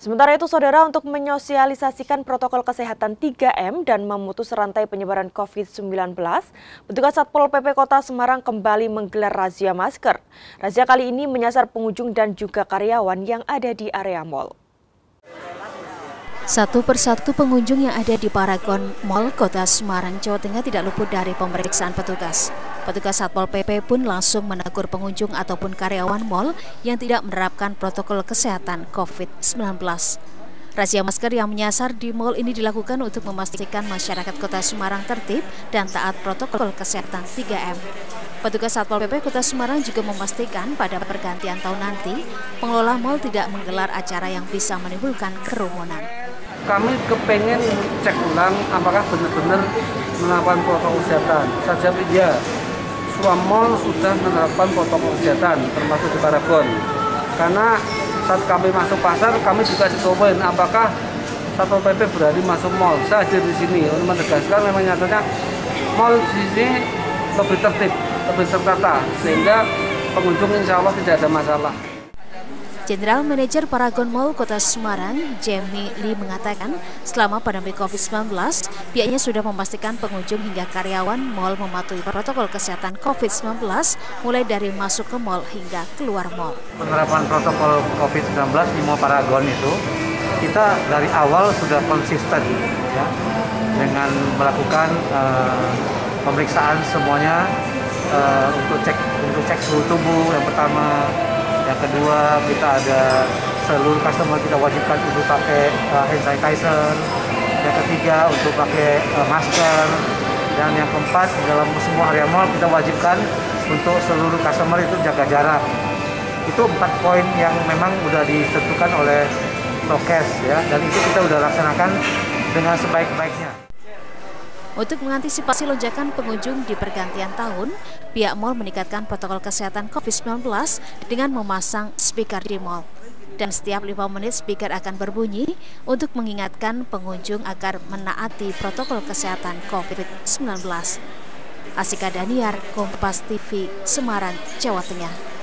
Sementara itu, saudara, untuk menyosialisasikan protokol kesehatan 3M dan memutus rantai penyebaran COVID-19, petugas Satpol PP Kota Semarang kembali menggelar razia masker. Razia kali ini menyasar pengunjung dan juga karyawan yang ada di area mall. Satu persatu pengunjung yang ada di Paragon Mall Kota Semarang, Jawa Tengah tidak luput dari pemeriksaan petugas. Petugas Satpol PP pun langsung menegur pengunjung ataupun karyawan mal yang tidak menerapkan protokol kesehatan COVID-19. Razia masker yang menyasar di mal ini dilakukan untuk memastikan masyarakat Kota Semarang tertib dan taat protokol kesehatan 3M. Petugas Satpol PP Kota Semarang juga memastikan pada pergantian tahun nanti, pengelola mal tidak menggelar acara yang bisa menimbulkan kerumunan. Kami kepengen cek ulang apakah benar-benar menerapkan protokol kesehatan. Saja iya. Semua mall sudah menerapkan protokol kesehatan, termasuk di Paragon. Karena saat kami masuk pasar, kami juga dikomen apakah Satpol PP berani masuk mall. Saya hadir di sini untuk menegaskan memang nyatanya mall di sini lebih tertib, lebih tertata, sehingga pengunjung insya Allah tidak ada masalah. Jenderal Manajer Paragon Mall Kota Semarang, Jemmy Lie mengatakan, selama pandemi COVID-19, pihaknya sudah memastikan pengunjung hingga karyawan mall mematuhi protokol kesehatan COVID-19, mulai dari masuk ke mall hingga keluar mall. Penerapan protokol COVID-19 di Mall Paragon itu, kita dari awal sudah konsisten ya, dengan melakukan pemeriksaan semuanya untuk cek suhu tubuh yang pertama. Yang kedua, kita ada seluruh customer kita wajibkan untuk pakai hand sanitizer. Yang ketiga, untuk pakai masker. Dan yang keempat, dalam semua area mall kita wajibkan untuk seluruh customer itu jaga jarak. Itu 4 poin yang memang sudah ditentukan oleh prokes ya, dan itu kita sudah laksanakan dengan sebaik-baiknya. Untuk mengantisipasi lonjakan pengunjung di pergantian tahun, pihak mal meningkatkan protokol kesehatan COVID-19 dengan memasang speaker di mal. Dan setiap 5 menit speaker akan berbunyi untuk mengingatkan pengunjung agar menaati protokol kesehatan COVID-19. Asika Daniar, Kompas TV, Semarang, Jawa Tengah.